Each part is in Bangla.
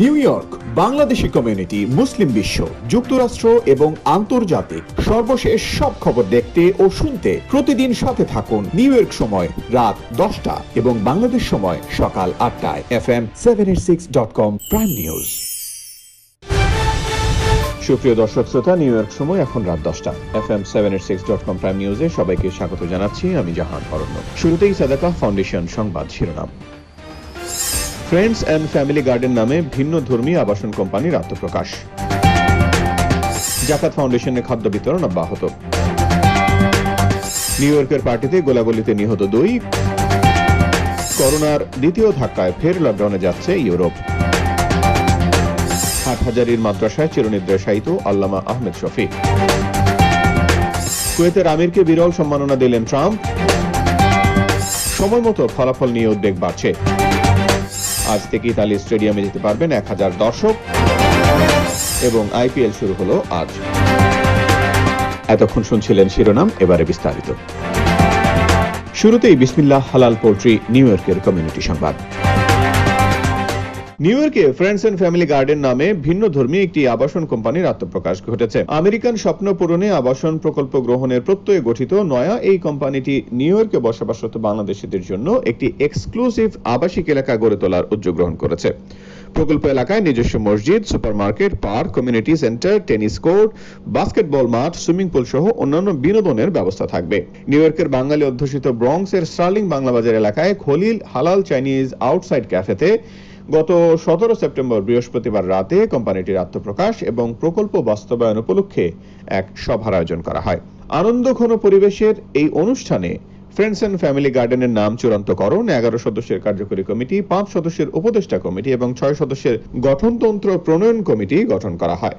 নিউইয়র্ক বাংলাদেশি কমিউনিটি মুসলিম বিশ্ব যুক্তরাষ্ট্র এবং আন্তর্জাতিক সর্বশেষ সব খবর দেখতে ও শুনতে প্রতিদিন সাথে থাকুন নিউইয়র্ক সময় রাত 10টা এবং বাংলাদেশ সময় সকাল 8টায় FM786.com প্রাইম নিউজ। সুপ্রিয় দর্শক শ্রোতা, নিউইয়র্ক সময় এখন রাত 10টা FM786.com প্রাইম নিউজে সবাইকে স্বাগত জানাচ্ছি, আমি জাহান অরণ্য। শুরুতেই সাদাকা ফাউন্ডেশন সংবাদ শিরোনাম। फ्रेंड्स एंड फैमिली गार्डन नामे भिन्न धर्मी आवासन कोम्पानी आत्मप्रकाश। जाकात फाउंडेशन खाद्य वितरण अब्याहत। न्यूयॉर्कर पार्टीते गोलागुलिते निहत दुई। करोनार द्वितीय धक्काय फिर लकडाउने जाच्छे यूरोप। हाटहाजारीर माद्रासाय चिरनिद्राशायित आल्लामा आहमेद शफी। कुवेतेर आमिरके बिरल सम्मानना दिलेन ट्राम्प। समयमतो फलाफल निये उद्वेग बाड़छे। आज থেকে ইতালি স্টেডিয়ামে যেতে পারবেন 1000 দর্শক এবং আইপিএল শুরু হলো আজ। এতক্ষণ শুনছিলেন শিরোনাম, এবারে বিস্তারিত। শুরুতেই বিসমিল্লাহ হালাল পোল্ট্রি নিউইয়র্কের কমিউনিটি সংবাদ। নিউইয়র্কে ফ্রেন্ডস এন্ড ফ্যামিলি গার্ডেন নামে ভিন্ন ধর্মী একটি আবাসন কোম্পানির আত্মপ্রকাশ ঘটেছে। আমেরিকান স্বপ্ন পূরণে আবাসন প্রকল্প গ্রহণের প্রত্যয়ে গঠিত নয়া এই কোম্পানিটি নিউইয়র্কে বসবাসরত বাংলাদেশিদের জন্য একটি এক্সক্লুসিভ আবাসিক এলাকা গড়ে তোলার উদ্যোগ গ্রহণ করেছে। প্রকল্প এলাকায় নিজস্ব মসজিদ, supermarket, park, community centre, tennis court, basketball মাঠ, সুইমিং পুল সহ অন্যান্য বিনোদনের ব্যবস্থা থাকবে। নিউইয়র্কের বাঙালি অধ্যুষিত ব্রঙ্কসের স্টার্লিং বাংলাবাজার এলাকায় খলিল হালাল চাইনিজ আউটসাইড ক্যাফেতে গত 17 সেপ্টেম্বর বৃহস্পতিবার রাতে কোম্পানিটির আত্মপ্রকাশ এবং প্রকল্প বাস্তবায়ন উপলক্ষে এক সভার আয়োজন করা হয়। আনন্দঘন পরিবেশের এই অনুষ্ঠানে ফ্রেন্ডস অ্যান্ড ফ্যামিলি গার্ডেনের নাম চূড়ান্তকরণ, 11 সদস্যের কার্যকরী কমিটি, 5 সদস্যের উপদেষ্টা কমিটি এবং 6 সদস্যের গঠনতন্ত্র প্রণয়ন কমিটি গঠন করা হয়।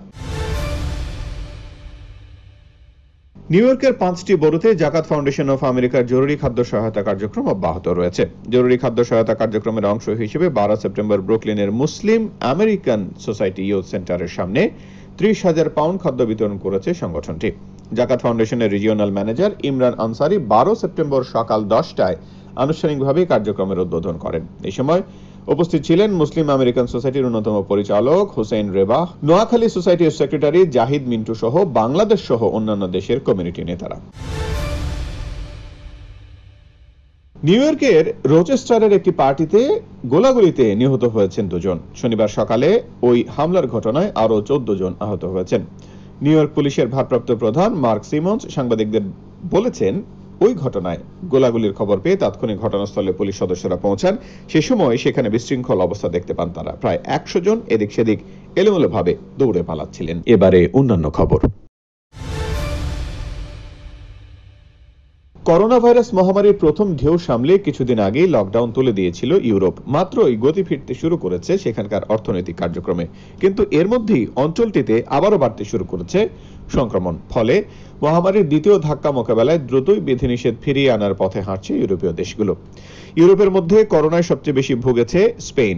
নিউইয়র্কের 5টি বরুতে জাকাত ফাউন্ডেশন অফ আমেরিকার জরুরি খাদ্য সহায়তা কার্যক্রম অব্যাহত রয়েছে। জরুরি খাদ্য সহায়তা কার্যক্রমের অংশ হিসেবে 12 সেপ্টেম্বর ব্রুকলিনের মুসলিম আমেরিকান সোসাইটি ইয়ুথ সেন্টারের সামনে 30,000 পাউন্ড খাদ্য বিতরণ করেছে সংগঠনটি। জাকাত ফাউন্ডেশনের regional manager Imran Ansari 12 September সকাল 10টায় আনুষ্ঠানিকভাবে কার্যক্রমের উদ্বোধন করেন। এই সময় উপস্থিত ছিলেন মুসলিম আমেরিকান সোসাইটির অন্যতম পরিচালক হোসেন রেবাহ, নোয়াখালী সোসাইটির সেক্রেটারি জাহিদ মিন্টু সহ বাংলাদেশ সহ অন্যান্য দেশের কমিউনিটি নেতারা। নিউইয়র্কের রোচেস্টারের একটি পার্টিতে গোলাগুলিতে নিহত হয়েছেন 2 জন। শনিবার সকালে ওই হামলার ঘটনায় আরও 14 জন আহত হয়েছেন। নিউইয়র্ক পুলিশের ভারপ্রাপ্ত প্রধান মার্ক সিমন্স সাংবাদিকদের বলেছেন, ওই ঘটনায় গোলাগুলির খবর পেয়ে তাৎক্ষণিক ঘটনাস্থলে পুলিশ সদস্যরা পৌঁছান। সে সময় সেখানে বিশৃঙ্খল অবস্থা দেখতে পান তারা। প্রায় 100 জন এদিক সেদিক এলোমেলোভাবে দৌড়ে পালাচ্ছিলেন। এবারে অন্যান্য খবর। করোনা ভাইরাস মহামারীর প্রথম ঢেউ সামলে কিছুদিন আগেই লকডাউন তুলে দিয়েছিল ইউরোপ। মাত্রই গতি ফিরতে শুরু করেছে সেখানকার অর্থনৈতিক কার্যক্রমে, কিন্তু এর মধ্যেই অঞ্চলটিতে আবারও বাড়তে শুরু করেছে সংক্রমণ। ফলে মহামারীর দ্বিতীয় ধাক্কা মোকাবেলায় দ্রুতই বিধিনিষেধ ফিরিয়ে আনার পথে হাঁটছে ইউরোপীয় দেশগুলো। ইউরোপের মধ্যে করোনায় সবচেয়ে বেশি ভুগেছে স্পেন।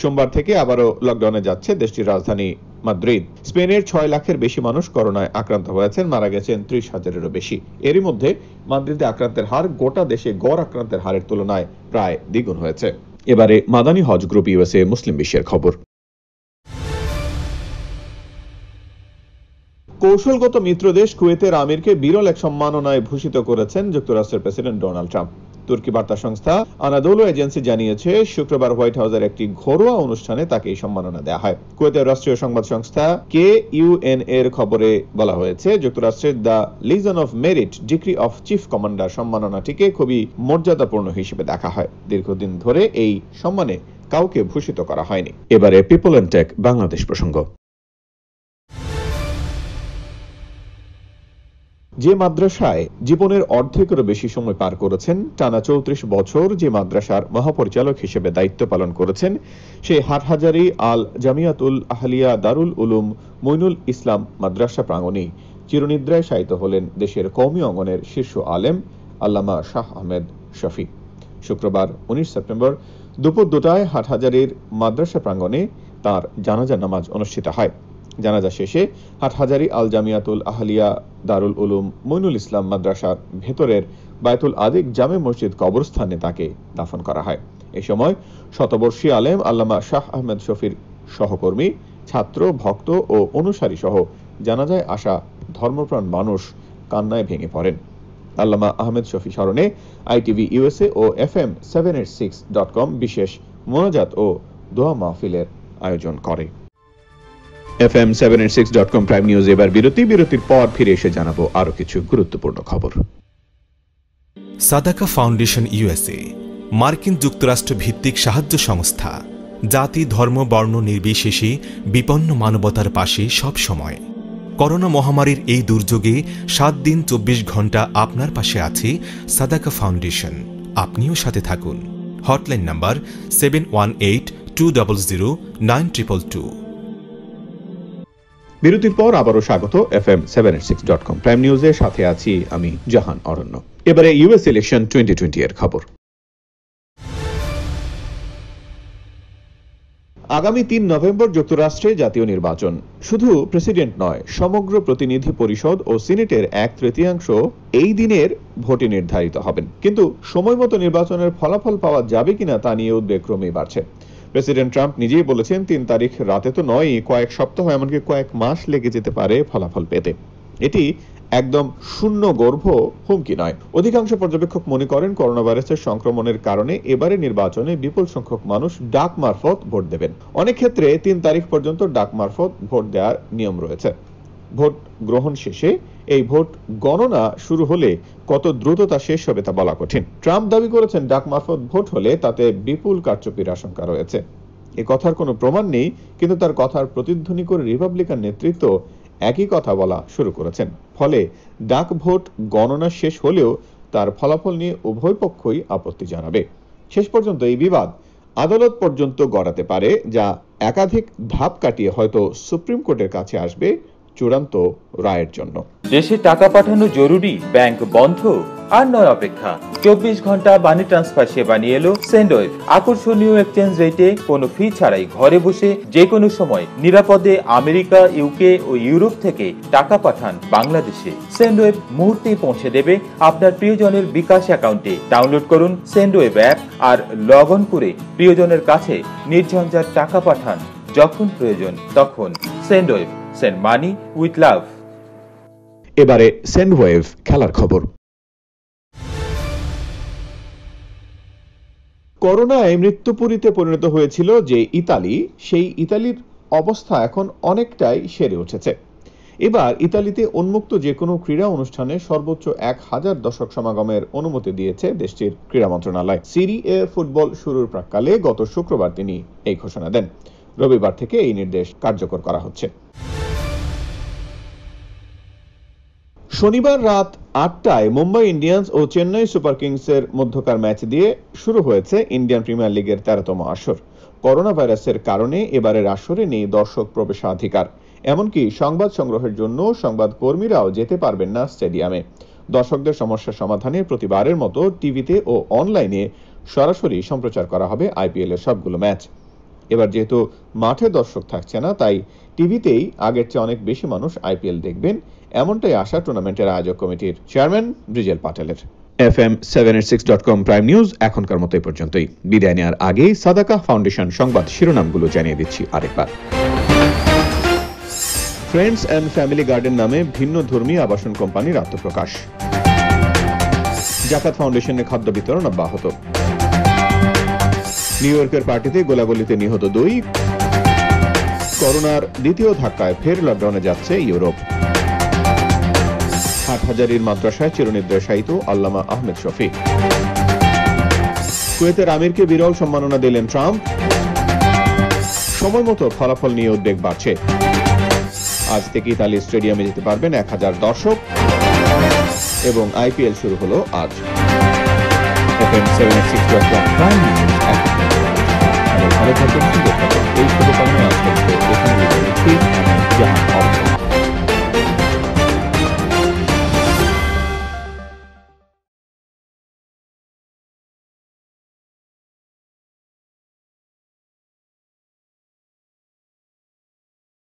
সোমবার থেকে আবারও লকডাউনে যাচ্ছে দেশটির রাজধানী মাদ্রিদ। স্পেনের 6 লাখের বেশি মানুষ করোনায় আক্রান্ত হয়েছেন, মারা গেছেন 30,000-এরও বেশি। এরই মধ্যে মাদ্রিদে আক্রান্তের হার গোটা দেশে গড় আক্রান্তের হারের তুলনায় প্রায় দ্বিগুণ হয়েছে। এবারে মাদানী হজ গ্রুপ ইউএসএ মুসলিম বিশ্বের খবর। কৌশলগত মিত্রদেশ কুয়েতের আমিরকে বিরল এক সম্মাননায় ভূষিত করেছেন যুক্তরাষ্ট্রের প্রেসিডেন্ট ডোনাল্ড ট্রাম্প। তুর্কি বার্তা সংস্থা আনাদোলো এজেন্সি জানিয়েছে, শুক্রবার হোয়াইট হাউসের একটি ঘরোয়া অনুষ্ঠানে তাকে এই সম্মাননা দেয়া হয়। কুয়েতের রাষ্ট্রীয় সংবাদ সংস্থা KUNA এর খবরে বলা হয়েছে, যুক্তরাষ্ট্রের the legion of merit degree of chief commander সম্মাননাটিকে খুবই মর্যাদাপূর্ণ হিসেবে দেখা হয়। দীর্ঘদিন ধরে এই সম্মানে কাউকে ভূষিত করা হয়নি। এবারে পিপল অ্যান্ড টেক বাংলাদেশ প্রসঙ্গ। যে মাদ্রাসায় জীবনের অর্ধেকেরও বেশি সময় পার করেছেন, টানা 34 বছর যে মাদ্রাসার মহাপরিচালক হিসেবে দায়িত্ব পালন করেছেন, সেই হাটহাজারী আল জামিয়াতুল আহলিয়া দারুল উলুম মঈনুল ইসলাম মাদ্রাসা প্রাঙ্গণে চিরনিদ্রায় শায়িত হলেন দেশের কওমি অঙ্গনের শীর্ষ আলেম আল্লামা শাহ আহমেদ শফি। শুক্রবার 19 সেপ্টেম্বর দুপুর 2টায় হাটহাজারীর মাদ্রাসা প্রাঙ্গণে তার জানাজা নামাজ অনুষ্ঠিত হয়। জানাজা শেষে হাটহাজারী আল জামিয়াতুল আহলিয়া দারুল উলুম মঈনুল ইসলাম মাদ্রাসার ভেতরের বায়তুল আদিক জামে মসজিদ কবরস্থানে তাকে দাফন করা হয়। এই সময় শতবর্ষী আলেম আল্লামা শাহ আহমেদ শফির सहकर्मी छात्र भक्त और अनुसारी सह जानाजाय आशा धर्मप्राण मानुष कान्नाय भेंगे पड़ेन। आल्लामा आहमेद शफी स्मरणे आईटीवी यूएसए और FM786.com विशेष मोनाजात और दोआ महफिलेर आयोजन करे। FM786.com प्राइम न्यूज़ एबार बिरति बिरतिर पर फिर एसे जानाबो आरो किछु गुरुत्वपूर्ण खबर। सादाका फाउंडेशन यूएसए मार्किन যুক্তরাষ্ট্র ভিত্তিক সাহায্য সংস্থা জাতি ধর্ম বর্ণ নির্বিশেষে বিপন্ন মানবতার পাশে সব সময়। করোনা মহামারীর এই দুর্যোগে 7 দিন 24 ঘন্টা আপনার পাশে আছে সাদাকা ফাউন্ডেশন। আপনিও সাথে থাকুন। Hotline number 7182009222। বিরতির পর আবারও স্বাগত FM786.com প্রাইম নিউজের সাথে আছি আমি জাহান অরণ্য। এবারে ইউএস ইলেকশন 2020 এর খবর। आगामी 3 नवेम्बर যুক্তরাষ্ট্রে জাতীয় নির্বাচন। শুধু প্রেসিডেন্ট নয়, সমগ্র প্রতিনিধি পরিষদ ও সিনেটের 1/3 এই দিনের ভোটে নির্ধারিত হবেন। কিন্তু সময়মতো নির্বাচনের ফলাফল পাওয়া যাবে কিনা তা নিয়ে উদ্বেগ ক্রমেই বাড়ছে। প্রেসিডেন্ট ট্রাম্প নিজেই বলেছেন 3 তারিখ রাতে তো নয়, কয়েক সপ্তাহ এমনকি কয়েক মাস লেগে যেতে পারে ফলাফল পেতে। এটি একদম শূন্য গর্ভ হুমকি নয়। অধিকাংশ পর্যবেক্ষক মনে করেন করোনা ভাইরাসের সংক্রমণের কারণে এবারে নির্বাচনে বিপুল সংখ্যক মানুষ ডাক মারফত ভোট দেবেন। অনেক ক্ষেত্রে 3 তারিখ পর্যন্ত ডাক মারফত ভোট দেওয়ার নিয়ম রয়েছে। ভোট গ্রহণ শেষে এই ভোট গণনা শুরু হলে কত দ্রুত তা শেষ হবে তা বলা কঠিন। ট্রাম্প দাবি করেছেন ডাক মারফত ভোট হলে তাতে বিপুল কারচুপির আশঙ্কা রয়েছে। এ কথার কোনো প্রমাণ নেই, কিন্তু তার কথার প্রতিধ্বনি করে রিপাবলিকান নেতৃত্ব একই কথা বলা শুরু করেছেন। ফলে ডাক ভোট গণনা শেষ হলেও তার ফলাফল নিয়ে উভয় পক্ষই আপত্তি জানাবে। শেষ পর্যন্ত এই বিবাদ আদালত পর্যন্ত গড়াতে পারে, যা একাধিক ধাপ কাটিয়ে হয়তো সুপ্রিম কোর্টের কাছে আসবে চূড়ান্ত রায়ের জন্য। দেশে টাকা পাঠানো জরুরি, ব্যাংক বন্ধ আর নয় অপেক্ষা। 24 ঘন্টা মানি ট্রান্সফার সেবা নিয়ে এলো সেন্ডওয়েভ। আকর্ষণীয় এক্সচেঞ্জ রেটে কোনো ফি ছাড়াই ঘরে বসে যে কোনো সময় নিরাপদে আমেরিকা, ইউকে ও ইউরোপ থেকে টাকা পাঠান বাংলাদেশে। সেন্ডওয়েভ মুহূর্তেই পৌঁছে দেবে আপনার প্রিয়জনের বিকাশ অ্যাকাউন্টে। ডাউনলোড করুন সেন্ডওয়েভ অ্যাপ আর লগ অন করে প্রিয়জনের কাছে নির্ঝঞ্ঝাট টাকা পাঠান যখন প্রয়োজন তখন। Sendwave, send money with love. এবারে সেন্ডওয়েভ খেলার খবর। করোনায় মৃত্যুপুরীতে পরিণত হয়েছিল যে ইতালি, সেই ইতালির অবস্থা এখন অনেকটাই সেরে উঠেছে। এবার ইতালিতে উন্মুক্ত যে কোনো ক্রীড়া অনুষ্ঠানে সর্বোচ্চ 1000 দর্শক সমাগমের অনুমতি দিয়েছে দেশটির ক্রীড়া মন্ত্রণালয়। সিরিয়ে ফুটবল শুরুর প্রাককালে গত শুক্রবার তিনি এই ঘোষণা দেন। রবিবার থেকে এই নির্দেশ কার্যকর করা হচ্ছে। শনিবার রাত 8টায় মুম্বাই ইন্ডিয়ান্স ও চেন্নাই সুপার কিংসের মধ্যকার ম্যাচ দিয়ে শুরু হয়েছে ইন্ডিয়ান প্রিমিয়ার লিগের 13তম আসর। করোনা ভাইরাসের কারণে এবারের আসরে নেই দর্শক প্রবেশাধিকার। এমনকি সংবাদ সংগ্রহের জন্য সংবাদকর্মীরাও যেতে পারবেন না স্টেডিয়ামে। দর্শকদের সমস্যা সমাধানে প্রতিবারের মতো টিভিতে ও অনলাইনে সরাসরি সম্প্রচার করা হবে IPL এর সবগুলো ম্যাচ। এবার যেহেতু মাঠে দর্শক থাকছে না, তাই টিভিতেই আগের চেয়ে অনেক বেশি মানুষ IPL দেখবেন, এমনটাই আশা টুর্নামেন্টের আয়োজক কমিটির চেয়ারম্যান ব্রিজেল পাটেলের। FM786.com প্রাইম নিউজ এখনকার মতো এই পর্যন্তই। বিদায় নেওয়ার আগে সাদাকা ফাউন্ডেশন সংবাদ শিরোনামগুলো জানিয়ে দিচ্ছি আরেকবার। ফ্রেন্ডস অ্যান্ড ফ্যামিলি গার্ডেন নামে ভিন্ন ধর্মী আবাসন কোম্পানির আত্মপ্রকাশ। জাকাত ফাউন্ডেশনের খাদ্য বিতরণ অব্যাহত। নিউ ইয়র্কের পার্টিতে গোলাগুলিতে নিহত 2। করোনার দ্বিতীয় ধাক্কায় ফের লকডাউনে যাচ্ছে ইউরোপ। হাটহাজারীর মাদ্রাসায় চিরনিদ্রাশায়িত আল্লামা আহমেদ শফি। কুয়েতের আমিরকে বিরল সম্মাননা দিলেন ট্রাম্প। সময় মতো ফলাফল নিয়ে উদ্বেগ বাড়ছে। আজ থেকে ইতালি স্টেডিয়ামে যেতে পারবেন 1000 দর্শক এবং IPL শুরু হলো আজ। FM786.com।